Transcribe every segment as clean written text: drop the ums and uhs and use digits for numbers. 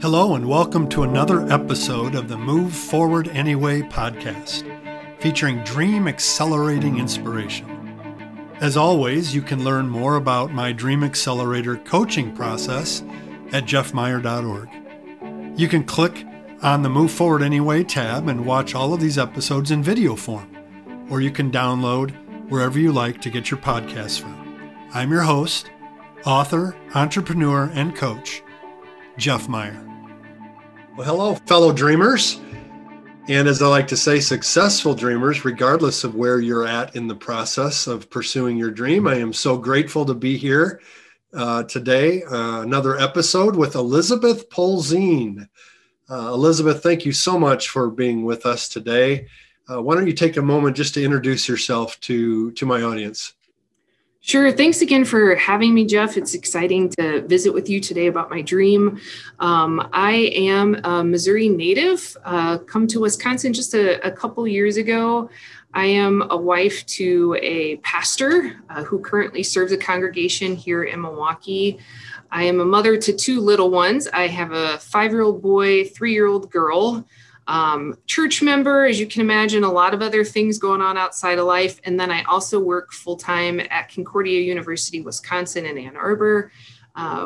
Hello and welcome to another episode of the Move Forward Anyway podcast, featuring Dream Accelerating Inspiration. As always, you can learn more about my Dream Accelerator coaching process at jeffmeyer.org. You can click on the Move Forward Anyway tab and watch all of these episodes in video form, or you can download wherever you like to get your podcasts from. I'm your host, author, entrepreneur, and coach, Jeff Meyer. Well, hello, fellow dreamers. And as I like to say, successful dreamers, regardless of where you're at in the process of pursuing your dream. I am so grateful to be here today. Another episode with Elizabeth Polzin. Elizabeth, thank you so much for being with us today. Why don't you take a moment just to introduce yourself to my audience? Sure. Thanks again for having me, Jeff. It's exciting to visit with you today about my dream. I am a Missouri native, come to Wisconsin just a couple years ago. I am a wife to a pastor who currently serves a congregation here in Milwaukee. I am a mother to two little ones. I have a 5-year-old boy, 3-year-old girl. Church member, as you can imagine, a lot of other things going on outside of life. And then I also work full-time at Concordia University Wisconsin in Ann Arbor,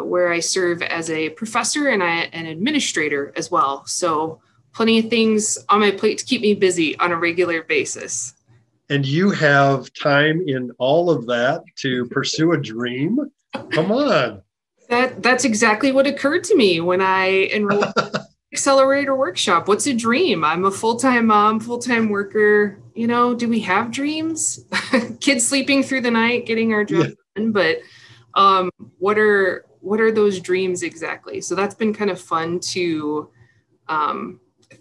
where I serve as a professor and an administrator as well. So plenty of things on my plate to keep me busy on a regular basis. And you have time in all of that to pursue a dream? Come on. That's exactly what occurred to me when I enrolled Accelerator workshop. What's a dream? I'm a full-time mom, full-time worker. You know, do we have dreams? Kids sleeping through the night, getting our job done. But what are those dreams exactly? So that's been kind of fun to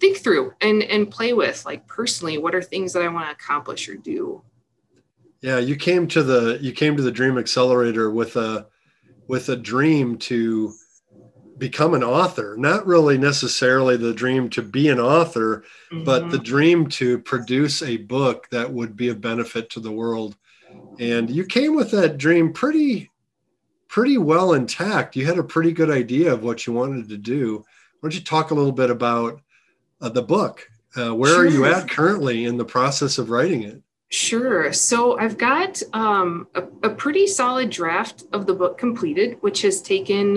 think through and play with. Like personally, what are things that I want to accomplish or do? Yeah, you came to the Dream Accelerator with a dream to become an author, not really necessarily the dream to be an author, but the dream to produce a book that would be a benefit to the world. And you came with that dream pretty well intact. You had a pretty good idea of what you wanted to do. Why don't you talk a little bit about the book? Where are you at currently in the process of writing it? Sure. So I've got a pretty solid draft of the book completed, which has taken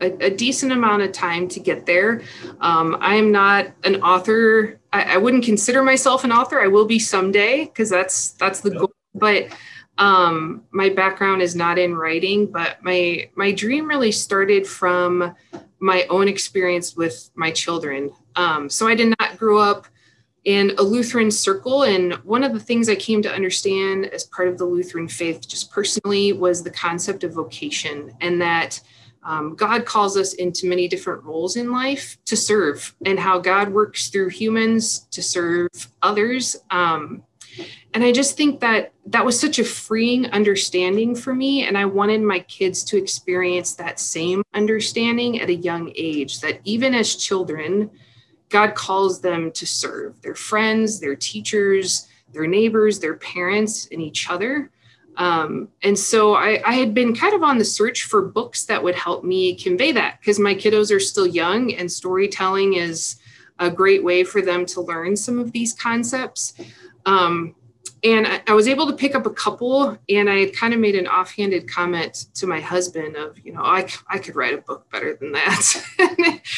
a decent amount of time to get there. I am not an author. I wouldn't consider myself an author. I will be someday because that's the goal. But my background is not in writing, but my dream really started from my own experience with my children. So I did not grow up in a Lutheran circle. And one of the things I came to understand as part of the Lutheran faith, just personally, was the concept of vocation, and that God calls us into many different roles in life to serve, and how God works through humans to serve others. And I just think that was such a freeing understanding for me. And I wanted my kids to experience that same understanding at a young age, that even as children, God calls them to serve their friends, their teachers, their neighbors, their parents, and each other. And so I had been kind of on the search for books that would help me convey that, because my kiddos are still young and storytelling is a great way for them to learn some of these concepts. And I was able to pick up a couple, and I had kind of made an offhanded comment to my husband of, you know, I could write a book better than that.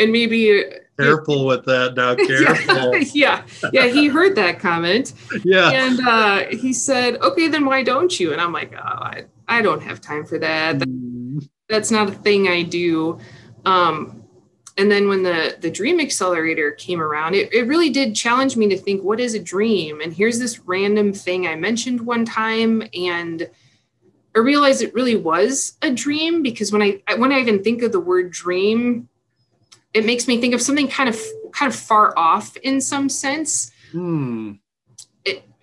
And maybe careful with that now. Careful. Yeah. He heard that comment. Yeah. And he said, "Okay, then why don't you?" And I'm like, "Oh, I don't have time for that. That's not a thing I do." And then when the Dream Accelerator came around, it really did challenge me to think, what is a dream? And here's this random thing I mentioned one time, and I realized it really was a dream, because when I even think of the word dream, it makes me think of something kind of far off in some sense, and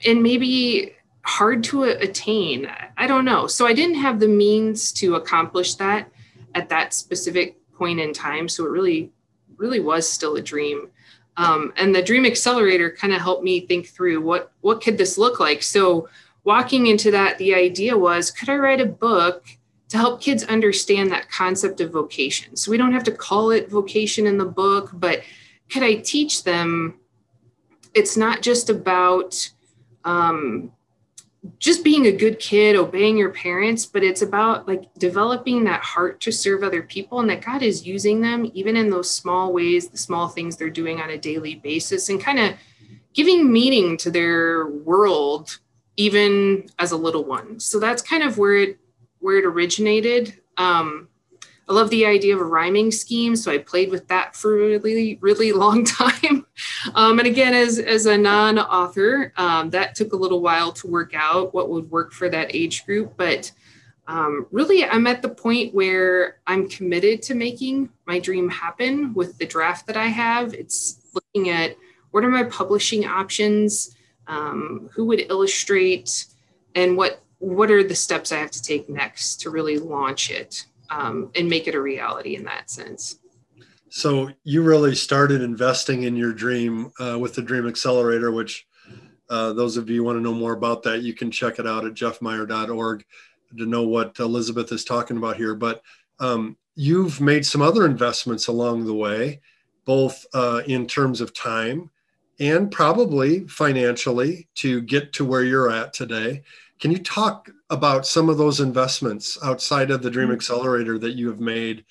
maybe hard to attain. I don't know. So I didn't have the means to accomplish that at that specific point in time. So it really, really was still a dream. And the Dream Accelerator kind of helped me think through what could this look like. So walking into that, the idea was, could I write a book to help kids understand that concept of vocation. So we don't have to call it vocation in the book, but could I teach them it's not just about just being a good kid, obeying your parents, but it's about like developing that heart to serve other people, and that God is using them even in those small ways, the small things they're doing on a daily basis, and kind of giving meaning to their world, even as a little one. So that's kind of where it originated. I love the idea of a rhyming scheme, so I played with that for a really, really long time. And again, as a non-author, that took a little while to work out what would work for that age group. But really, I'm at the point where I'm committed to making my dream happen with the draft that I have. It's looking at what are my publishing options, who would illustrate, and what are the steps I have to take next to really launch it and make it a reality in that sense. So you really started investing in your dream with the Dream Accelerator, which those of you who want to know more about that, you can check it out at jeffmeyer.org to know what Elizabeth is talking about here. But you've made some other investments along the way, both in terms of time and probably financially to get to where you're at today. Can you talk about some of those investments outside of the Dream Accelerator that you have made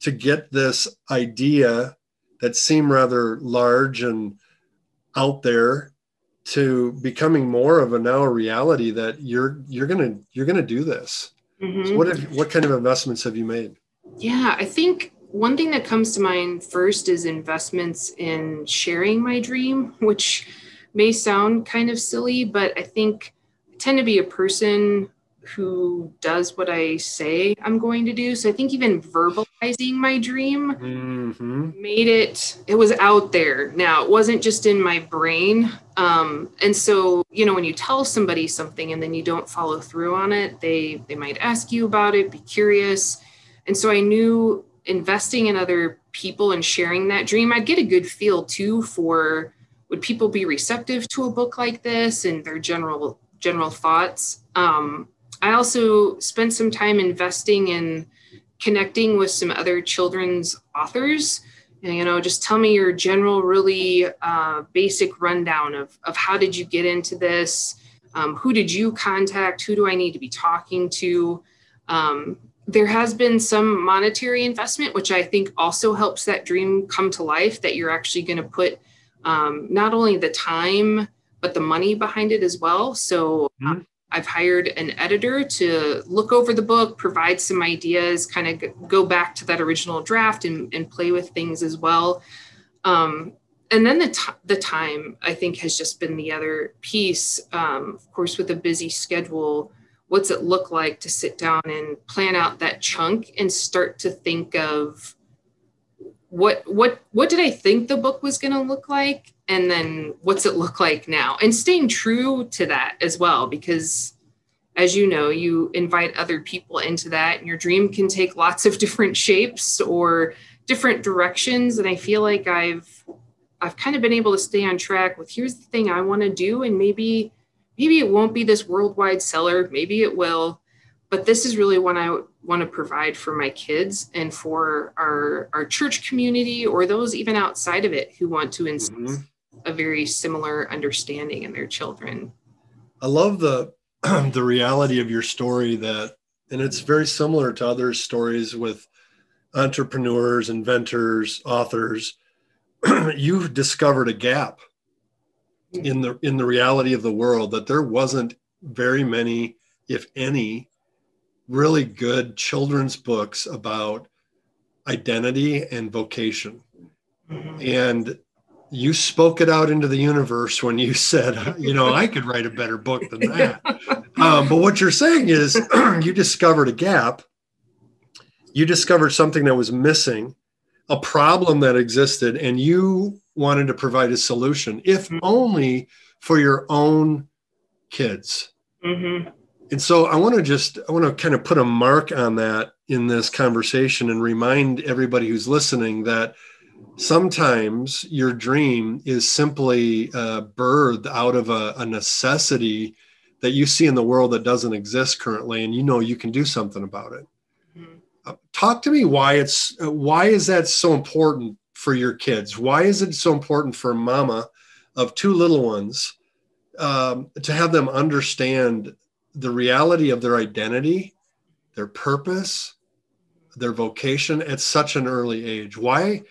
to get this idea that seemed rather large and out there to becoming more of a now reality that you're gonna do this? Mm-hmm. So what kind of investments have you made? Yeah, I think one thing that comes to mind first is investments in sharing my dream, which may sound kind of silly, but I think tend to be a person who does what I say I'm going to do. So I think even verbalizing my dream made it was out there. Now, it wasn't just in my brain. And so, you know, when you tell somebody something and then you don't follow through on it, they might ask you about it, be curious. And so I knew investing in other people and sharing that dream, I'd get a good feel too for, would people be receptive to a book like this and their general thoughts. I also spent some time investing in connecting with some other children's authors. And, you know, just tell me your general, really basic rundown of how did you get into this? Who did you contact? Who do I need to be talking to? There has been some monetary investment, which I think also helps that dream come to life, that you're actually going to put not only the time, but the money behind it as well. So I've hired an editor to look over the book, provide some ideas, kind of go back to that original draft and play with things as well. And then the time, I think, has just been the other piece. Of course, with a busy schedule, what's it look like to sit down and plan out that chunk and start to think of what did I think the book was going to look like? And then what's it look like now? And staying true to that as well, because as you know, you invite other people into that and your dream can take lots of different shapes or different directions. And I feel like I've kind of been able to stay on track with here's the thing I want to do. And maybe it won't be this worldwide seller. Maybe it will. But this is really what I want to provide for my kids and for our church community or those even outside of it who want to instill a very similar understanding in their children. I love the reality of your story that, and it's very similar to other stories with entrepreneurs, inventors, authors. You've discovered a gap in the reality of the world that there wasn't very many, if any, really good children's books about identity and vocation. And you spoke it out into the universe when you said, you know, I could write a better book than that. But what you're saying is you discovered a gap. You discovered something that was missing, a problem that existed, and you wanted to provide a solution, if only for your own kids. And so I want to kind of put a mark on that in this conversation and remind everybody who's listening that sometimes your dream is simply birthed out of a necessity that you see in the world that doesn't exist currently, and you know you can do something about it. Talk to me why is that so important for your kids? Why is it so important for mama of two little ones to have them understand the reality of their identity, their purpose, their vocation at such an early age? Why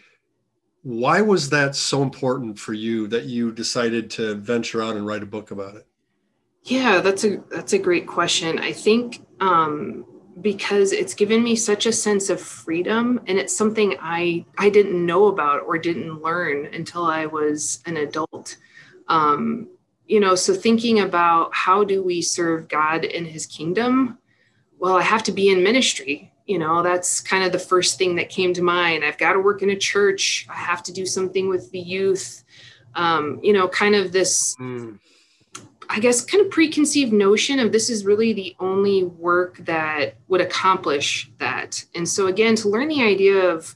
was that so important for you that you decided to venture out and write a book about it? Yeah, that's a great question. I think because it's given me such a sense of freedom, and it's something I didn't know about or didn't learn until I was an adult. So thinking about how do we serve God in his kingdom? Well, I have to be in ministry. That's kind of the first thing that came to mind. I've got to work in a church. I have to do something with the youth. Kind of this, I guess, kind of preconceived notion of this is really the only work that would accomplish that. And so again, to learn the idea of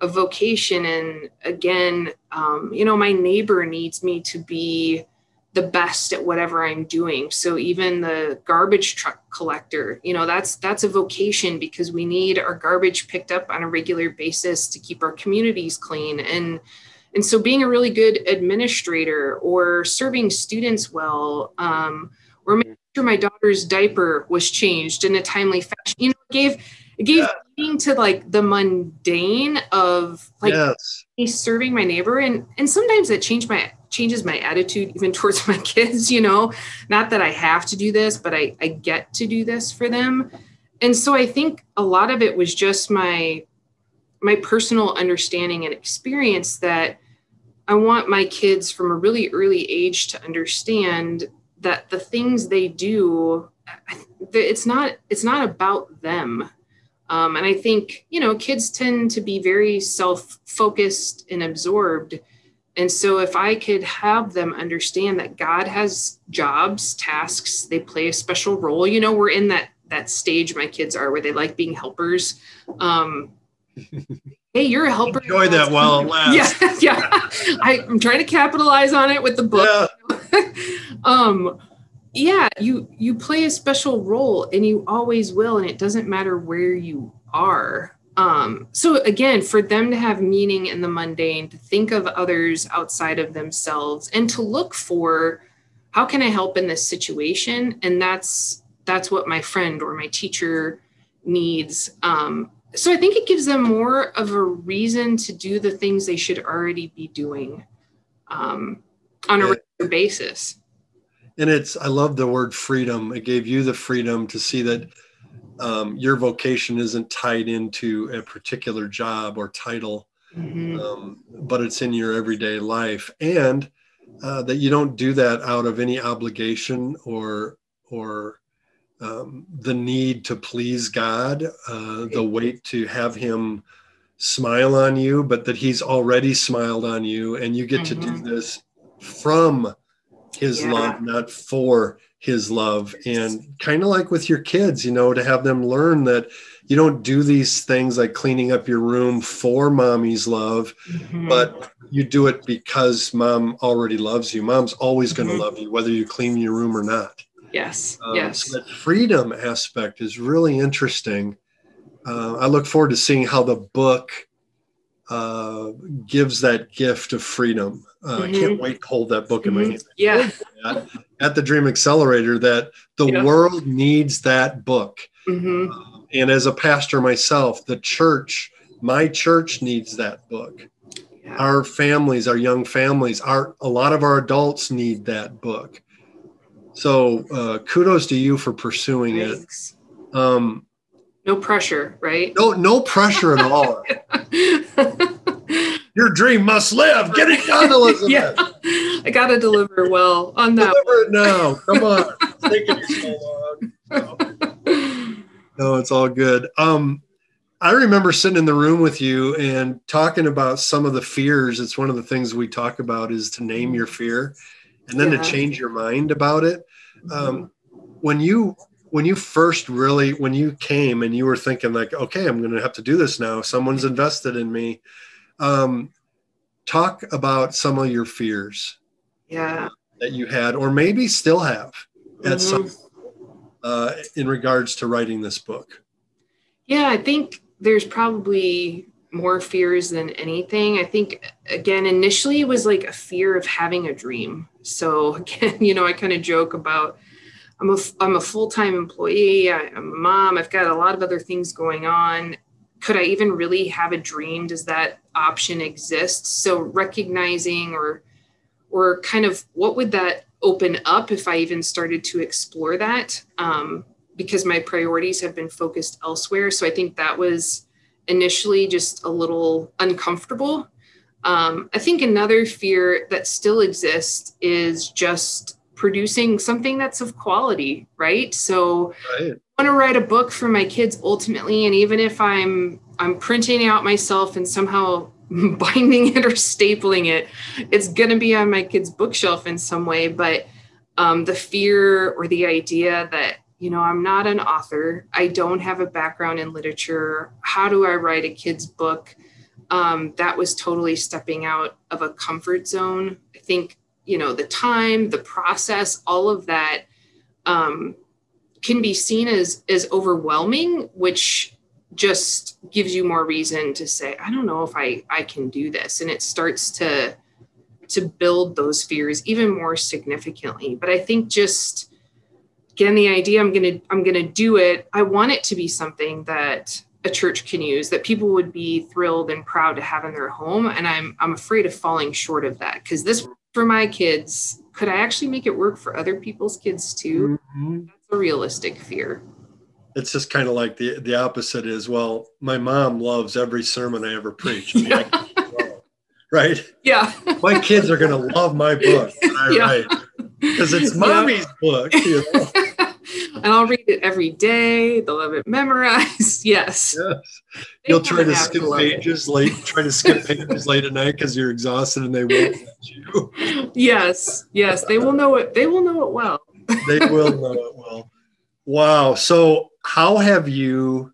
a vocation, and again, my neighbor needs me to be the best at whatever I'm doing. So even the garbage truck collector, that's a vocation, because we need our garbage picked up on a regular basis to keep our communities clean. And so being a really good administrator, or serving students well, or making sure my daughter's diaper was changed in a timely fashion, it gave meaning to like the mundane of me serving my neighbor. And sometimes that changes my attitude even towards my kids, not that I have to do this, but I get to do this for them. And so I think a lot of it was just my personal understanding and experience that I want my kids from a really early age to understand that the things they do, it's not about them. And I think, kids tend to be very self-focused and absorbed. And so if I could have them understand that God has jobs, tasks, they play a special role, we're in that stage my kids are where they like being helpers. Hey, you're a helper. Enjoy that while it lasts. Yeah. I'm trying to capitalize on it with the book. Yeah. You play a special role, and you always will. And it doesn't matter where you are. So again, for them to have meaning in the mundane, to think of others outside of themselves, and to look for how can I help in this situation? And that's what my friend or my teacher needs. So I think it gives them more of a reason to do the things they should already be doing on a regular basis. And I love the word freedom. It gave you the freedom to see that your vocation isn't tied into a particular job or title, but it's in your everyday life, and that you don't do that out of any obligation or the need to please God, the weight to have him smile on you, but that he's already smiled on you, and you get to do this from his love, not for his love. And kind of like with your kids, to have them learn that you don't do these things like cleaning up your room for mommy's love, but you do it because mom already loves you. Mom's always going to love you, whether you clean your room or not. Yes. So that freedom aspect is really interesting. I look forward to seeing how the book gives that gift of freedom. I can't wait to hold that book in my hand. Yeah. At the Dream Accelerator, that the world needs that book. And as a pastor myself, my church needs that book. Yeah. Our families, our young families, a lot of our adults need that book. So kudos to you for pursuing it. No pressure, right? No pressure at all. Your dream must live. Get it done, Elizabeth. I got to deliver well on that. Deliver it now. Come on. It's taking you so long. No, it's all good. I remember sitting in the room with you and talking about some of the fears. It's one of the things we talk about is to name your fear. And then to change your mind about it. When you came and you were thinking like, okay, I'm going to have to do this now. Someone's invested in me. Talk about some of your fears that you had, or maybe still have at some, in regards to writing this book. Yeah, I think there's probably more fears than anything. I think, again, initially it was like a fear of having a dream. So again, I kind of joke about, I'm a full-time employee, I'm a mom, I've got a lot of other things going on. Could I even really have a dream? Does that option exist? So recognizing or kind of what would that open up if I even started to explore that, because my priorities have been focused elsewhere. So I think that was initially just a little uncomfortable. I think another fear that still exists is just producing something that's of quality, right? So right. I want to write a book for my kids ultimately. And even if I'm printing out myself and somehow binding it or stapling it, it's going to be on my kids' bookshelf in some way. But the fear or the idea that, I'm not an author, I don't have a background in literature, how do I write a kid's book? That was totally stepping out of a comfort zone. I think, the time, the process, all of that can be seen as overwhelming, which just gives you more reason to say, I don't know if I can do this. And it starts to build those fears even more significantly. But I think just, again, the idea I'm going to do it. I want it to be something that a church can use, that people would be thrilled and proud to have in their home. And I'm afraid of falling short of that, because this for my kids, could I actually make it work for other people's kids too? Mm-hmm. That's a realistic fear. It's just kind of like the opposite is, well, my mom loves every sermon I ever preach. I mean, yeah. Right? Yeah. My kids are going to love my book that I write. Because it's mommy's book. And I'll read it every day. They'll have it memorized. Yes. You'll try to skip pages late at night because you're exhausted and they won't let you. Yes. They will know it. They will know it well. They will know it well. Wow. So how have you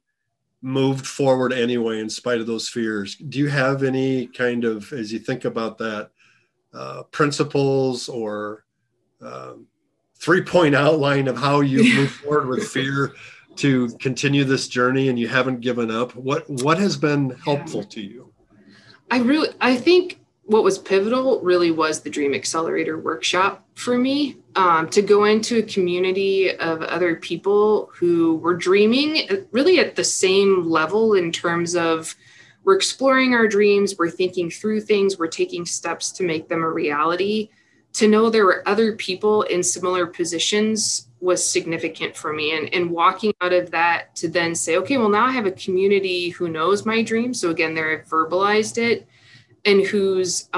moved forward anyway, in spite of those fears? Do you have any kind of, as you think about that, principles or 3-point outline of how you move forward with fear to continue this journey and you haven't given up? What has been helpful to you? I think what was pivotal really was the Dream Accelerator workshop for me, to go into a community of other people who were dreaming really at the same level in terms of we're exploring our dreams, we're thinking through things, we're taking steps to make them a reality. To know there were other people in similar positions was significant for me. And walking out of that to then say, okay, well, now I have a community who knows my dream. So again, there I've verbalized it, and who's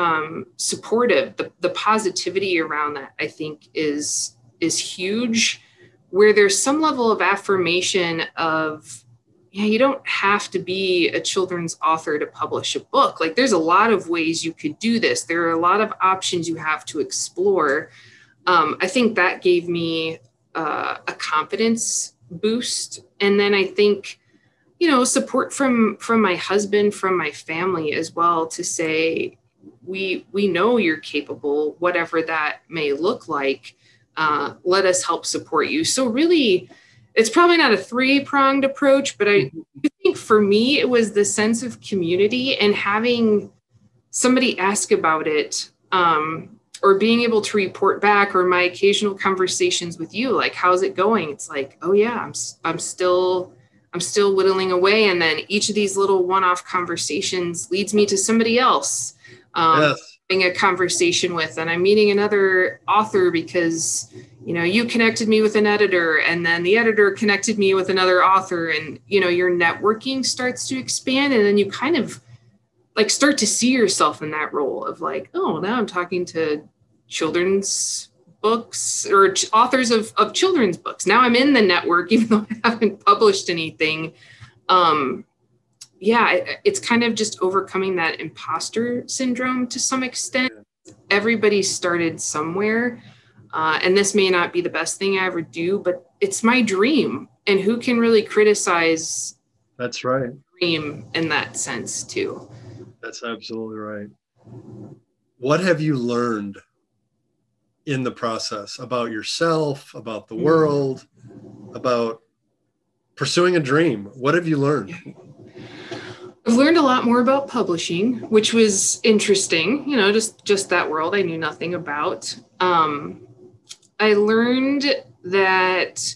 supportive. The positivity around that, I think, is huge, where there's some level of affirmation of, you don't have to be a children's author to publish a book. Like, there's a lot of ways you could do this. There are a lot of options you have to explore. I think that gave me a confidence boost. And then I think, support from my husband, from my family as well, to say, we know you're capable, whatever that may look like. Let us help support you. So really, it's probably not a 3-pronged approach, but I think for me, it was the sense of community and having somebody ask about it, or being able to report back, or my occasional conversations with you, like, how's it going? It's like, oh yeah, I'm still whittling away. And then each of these little one-off conversations leads me to somebody else, having a conversation with, and I'm meeting another author because, you connected me with an editor, and then the editor connected me with another author, and, your networking starts to expand. And then you kind of like start to see yourself in that role of like, oh, now I'm talking to children's books or authors of children's books. Now I'm in the network, even though I haven't published anything. It's kind of just overcoming that imposter syndrome to some extent. Everybody started somewhere. And this may not be the best thing I ever do, but it's my dream. And who can really criticize That's right. dream in that sense too? That's absolutely right. What have you learned in the process about yourself, about the world, about pursuing a dream? What have you learned? I've learned a lot more about publishing, which was interesting, you know, just that world I knew nothing about. I learned that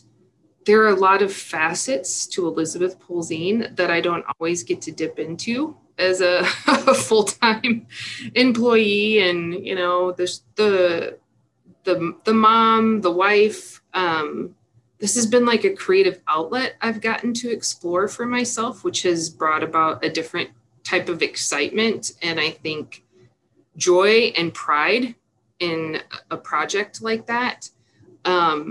there are a lot of facets to Elizabeth Polzin that I don't always get to dip into as a full-time employee, and, you know, the mom, the wife. This has been like a creative outlet I've gotten to explore for myself, which has brought about a different type of excitement and I think joy and pride in a project like that. I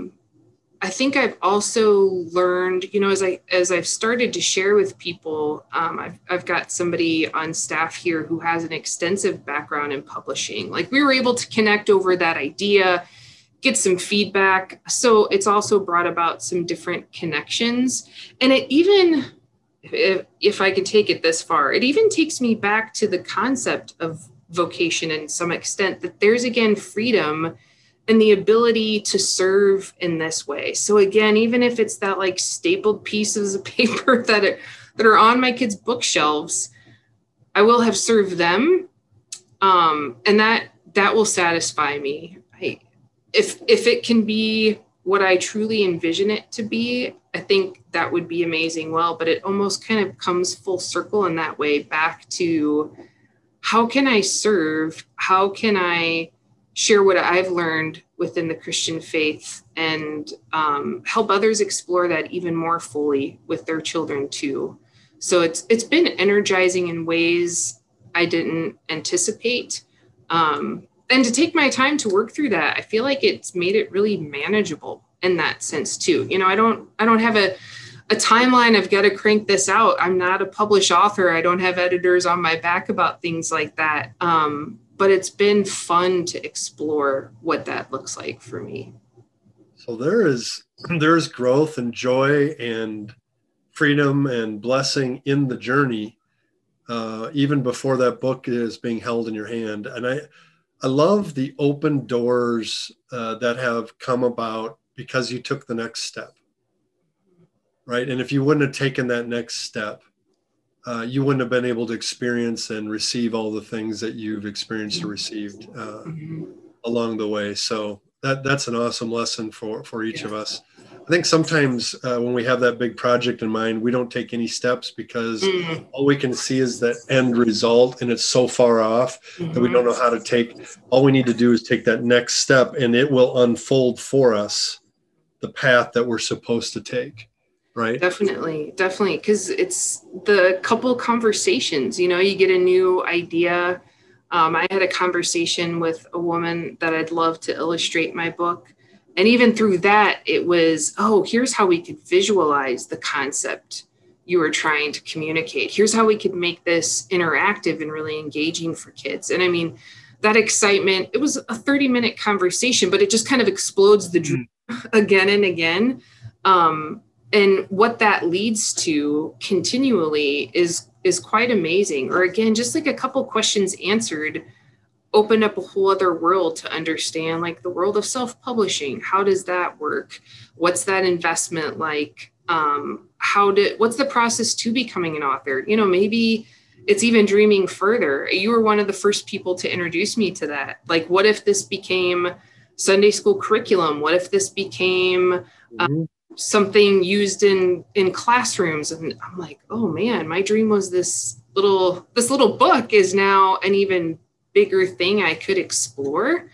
think I've also learned, you know, as I've started to share with people, I've got somebody on staff here who has an extensive background in publishing. Like, we were able to connect over that idea, get some feedback. So it's also brought about some different connections. And it even, if I can take it this far, it even takes me back to the concept of vocation in some extent, that there's, again, freedom and the ability to serve in this way. So again, even if it's that like stapled pieces of paper that are on my kids' bookshelves, I will have served them. And that will satisfy me. If it can be what I truly envision it to be, I think that would be amazing. Well, but it almost kind of comes full circle in that way, back to how can I serve? How can I share what I've learned within the Christian faith and help others explore that even more fully with their children too. So it's been energizing in ways I didn't anticipate. And to take my time to work through that, I feel like it's made it really manageable in that sense too. You know, I don't have a timeline. I've got to crank this out. I'm not a published author. I don't have editors on my back about things like that. But it's been fun to explore what that looks like for me. So there's growth and joy and freedom and blessing in the journey, even before that book is being held in your hand. And I love the open doors that have come about because you took the next step, right? And if you wouldn't have taken that next step, you wouldn't have been able to experience and receive all the things that you've experienced or received along the way. So that's an awesome lesson for each of us. I think sometimes when we have that big project in mind, we don't take any steps because all we can see is that end result, and it's so far off that we don't know how to take. All we need to do is take that next step, and it will unfold for us the path that we're supposed to take. Right. Definitely. Because it's the couple conversations, you know, you get a new idea. I had a conversation with a woman that I'd love to illustrate my book. And even through that, it was, oh, here's how we could visualize the concept you were trying to communicate. Here's how we could make this interactive and really engaging for kids. And I mean, that excitement, it was a 30-minute conversation, but it just kind of explodes the dream again and again. And what that leads to continually is quite amazing. Or again, just like a couple questions answered opened up a whole other world to understand, like the world of self-publishing. How does that work? What's that investment like? What's the process to becoming an author? You know, maybe it's even dreaming further. You were one of the first people to introduce me to that. Like, what if this became Sunday school curriculum? What if this became something used in classrooms? And I'm like, oh man, my dream was this little book is now an even bigger thing I could explore.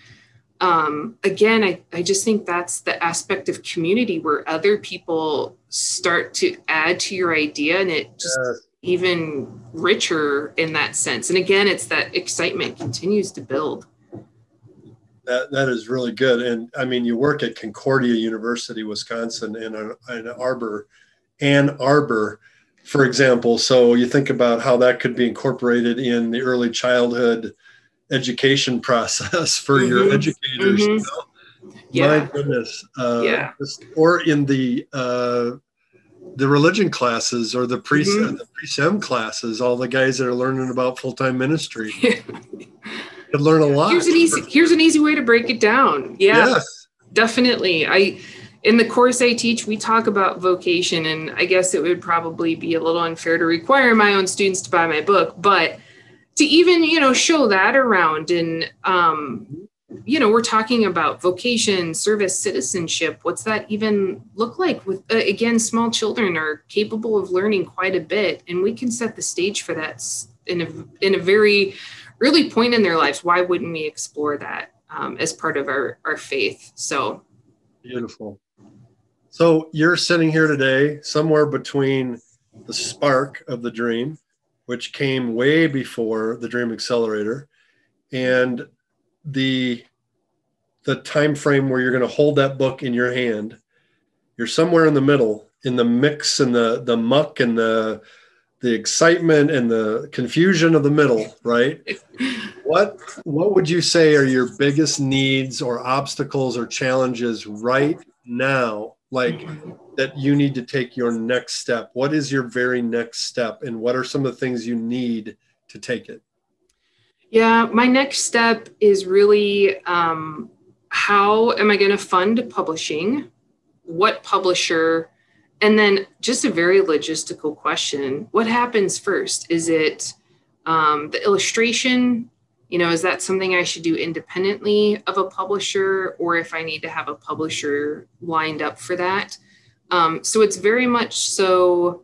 Again, I just think that's the aspect of community where other people start to add to your idea, and it just even richer in that sense. And again, it's that excitement continues to build. That is really good. And I mean, you work at Concordia University, Wisconsin, in Ann Arbor, for example. So you think about how that could be incorporated in the early childhood education process for your educators. You know? Yeah. My goodness. Or in the religion classes or the pre-sem classes, all the guys that are learning about full-time ministry. Could learn a lot. Here's an easy way to break it down. Yeah, yes. Definitely. I, In the course I teach, we talk about vocation, and I guess it would probably be a little unfair to require my own students to buy my book, but to even, show that around and, we're talking about vocation, service, citizenship. What's that even look like? With again, small children are capable of learning quite a bit, and we can set the stage for that in a very early point in their lives. Why wouldn't we explore that as part of our faith? So beautiful. So you're sitting here today somewhere between the spark of the dream, which came way before the Dream Accelerator, and the time frame where you're going to hold that book in your hand. You're somewhere in the middle, in the mix and the muck and the excitement and the confusion of the middle, right? What would you say are your biggest needs or obstacles or challenges right now, like that you need to take your next step? What is your very next step, and what are some of the things you need to take it? Yeah, my next step is really how am I going to fund publishing? What publisher? And then just a very logistical question. What happens first? Is it the illustration? Is that something I should do independently of a publisher, or if I need to have a publisher lined up for that? So it's very much so.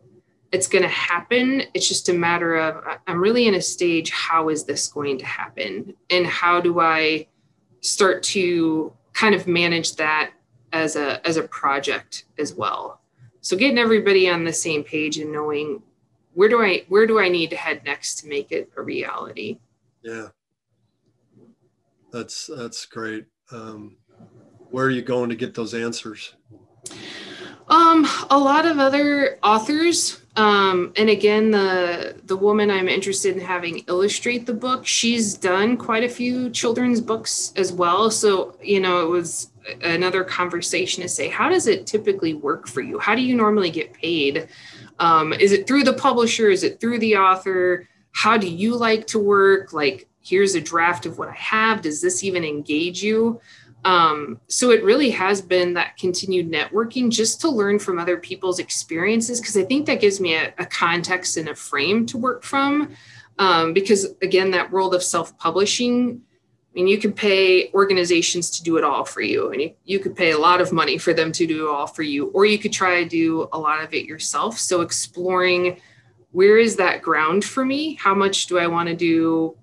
It's going to happen. It's just a matter of, I'm really in a stage, how is this going to happen? And how do I start to kind of manage that as a project as well? So getting everybody on the same page and knowing where do I need to head next to make it a reality? Yeah. That's great. Where are you going to get those answers? A lot of other authors. And again, the woman I'm interested in having illustrate the book, she's done quite a few children's books as well. So, it was another conversation to say, how does it typically work for you? How do you normally get paid? Is it through the publisher? Is it through the author? How do you like to work? Like, here's a draft of what I have. Does this even engage you? So it really has been that continued networking, just to learn from other people's experiences, because I think that gives me a context and a frame to work from. Because again, that world of self-publishing, I mean, you can pay organizations to do it all for you, and you could pay a lot of money for them to do it all for you, or you could try to do a lot of it yourself. So exploring, where is that ground for me? How much do I want to do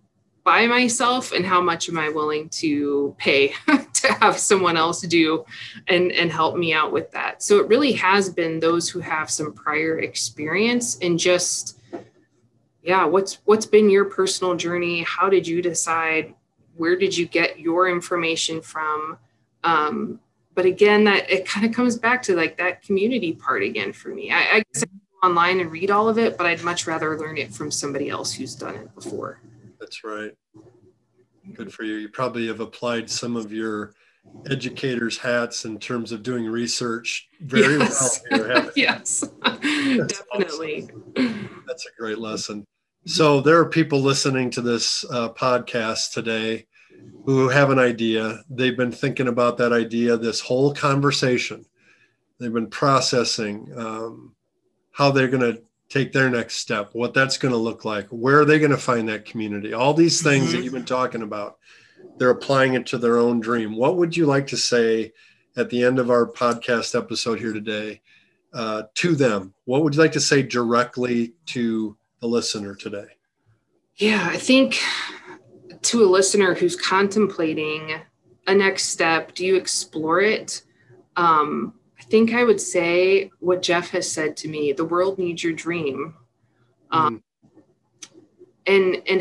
by myself, and how much am I willing to pay to have someone else do and help me out with that? So it really has been those who have some prior experience, and just, what's been your personal journey? How did you decide? Where did you get your information from? But again, that it kind of comes back to like that community part again for me. I guess I can go online and read all of it, but I'd much rather learn it from somebody else who's done it before. That's right. Good for you. You probably have applied some of your educator's hats in terms of doing research very well here, haven't you? Yes, that's definitely. Awesome. That's a great lesson. So there are people listening to this podcast today who have an idea. They've been thinking about that idea this whole conversation. They've been processing how they're going to take their next step, what that's going to look like, where are they going to find that community, all these things that you've been talking about. They're applying it to their own dream. What would you like to say at the end of our podcast episode here today to them? What would you like to say directly to the listener today? Yeah, I think to a listener who's contemplating a next step, do you explore it? I think I would say what Jeff has said to me, the world needs your dream. And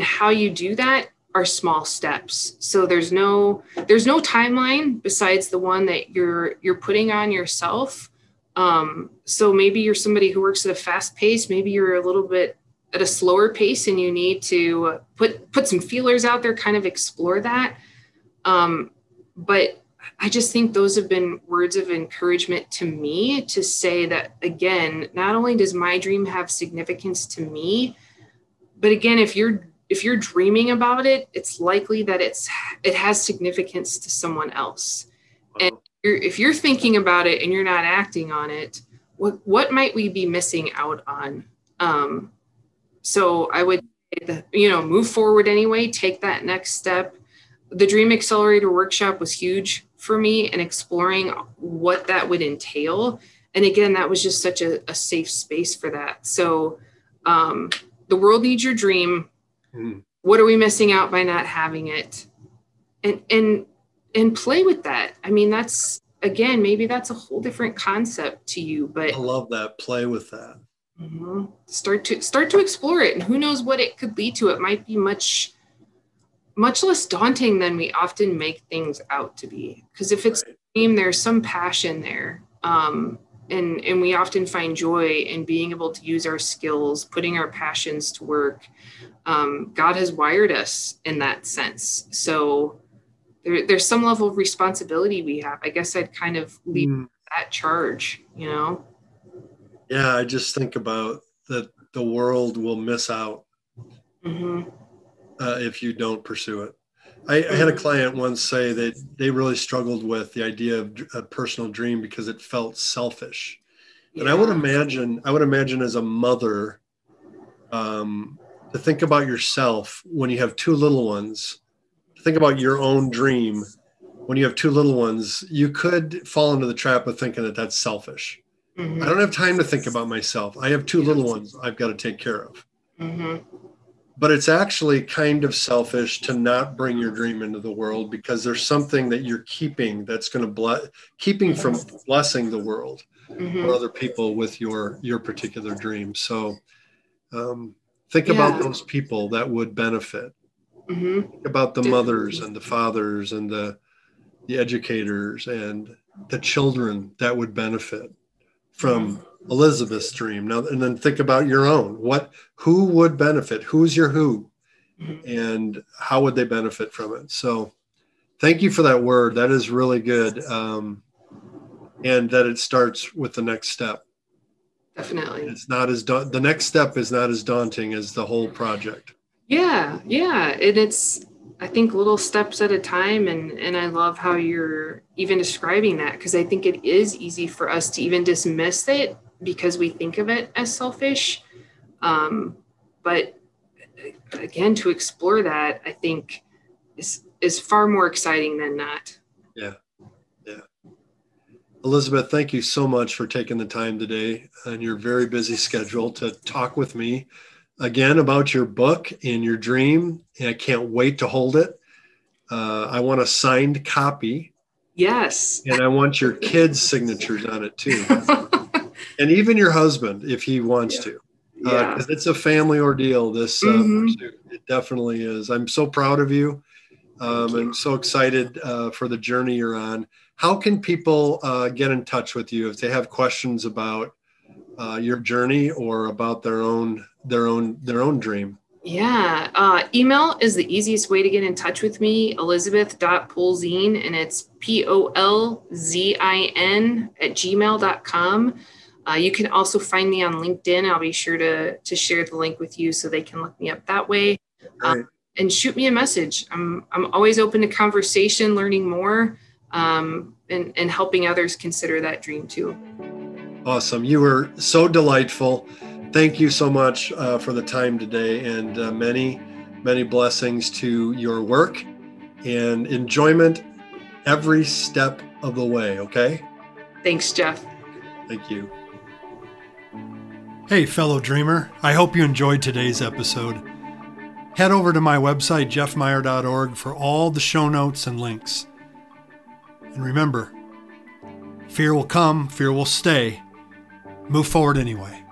how you do that are small steps. So there's no timeline besides the one that you're putting on yourself. So maybe you're somebody who works at a fast pace. Maybe you're a little bit at a slower pace and you need to put some feelers out there, kind of explore that. But I just think those have been words of encouragement to me, to say that, again, not only does my dream have significance to me, but again, if you're dreaming about it, it's likely that it has significance to someone else. And if you're thinking about it and you're not acting on it, what might we be missing out on? So I would say that, move forward anyway, take that next step. The Dream Accelerator workshop was huge for me in exploring what that would entail. And again, that was just such a safe space for that. So the world needs your dream. Mm. What are we missing out by not having it? And play with that. I mean, that's, again, maybe that's a whole different concept to you, but I love that. Play with that. Mm-hmm. Start to explore it, and who knows what it could lead to. It might be much less daunting than we often make things out to be. Because if it's right, a dream, there's some passion there, and we often find joy in being able to use our skills, putting our passions to work. God has wired us in that sense, so there's some level of responsibility we have. I guess I'd kind of leave that charge, Yeah, I just think about that the world will miss out if you don't pursue it. I had a client once say that they really struggled with the idea of a personal dream because it felt selfish. Yeah. And I would imagine as a mother, to think about yourself when you have two little ones. Think about your own dream when you have two little ones. You could fall into the trap of thinking that that's selfish. Mm-hmm. I don't have time to think about myself. I have two little ones I've got to take care of. Mm-hmm. But it's actually kind of selfish to not bring your dream into the world, because there's something that you're keeping that's going to keeping from blessing the world or other people with your particular dream. So think about those people that would benefit. Mm-hmm. About the mothers and the fathers and the educators and the children that would benefit from Elizabeth's dream. Now, and then think about your own. Who would benefit? Who's your who? And how would they benefit from it? So thank you for that word. That is really good. And that it starts with the next step. Definitely. It's not as the next step is not as daunting as the whole project. Yeah. And it's, I think, little steps at a time. And I love how you're even describing that, because I think it is easy for us to even dismiss it because we think of it as selfish. But again, to explore that, I think is far more exciting than not. Yeah. Elizabeth, thank you so much for taking the time today on your very busy schedule to talk with me again about your book and your dream, and I can't wait to hold it. I want a signed copy. Yes. And I want your kids' signatures on it too. And even your husband, if he wants to. Because it's a family ordeal, this pursuit. It definitely is. I'm so proud of you. I'm so excited for the journey you're on. How can people get in touch with you if they have questions about your journey or about their own dream? Yeah. Email is the easiest way to get in touch with me, elizabeth.polzin, and it's polzin@gmail.com. You can also find me on LinkedIn. I'll be sure to share the link with you so they can look me up that way. And shoot me a message. I'm always open to conversation, learning more, and helping others consider that dream too. Awesome. You were so delightful. Thank you so much for the time today, and many, many blessings to your work and enjoyment every step of the way, okay? Thanks, Jeff. Thank you. Hey, fellow dreamer. I hope you enjoyed today's episode. Head over to my website, jeffmeyer.org, for all the show notes and links. And remember, fear will come, fear will stay. Move forward anyway.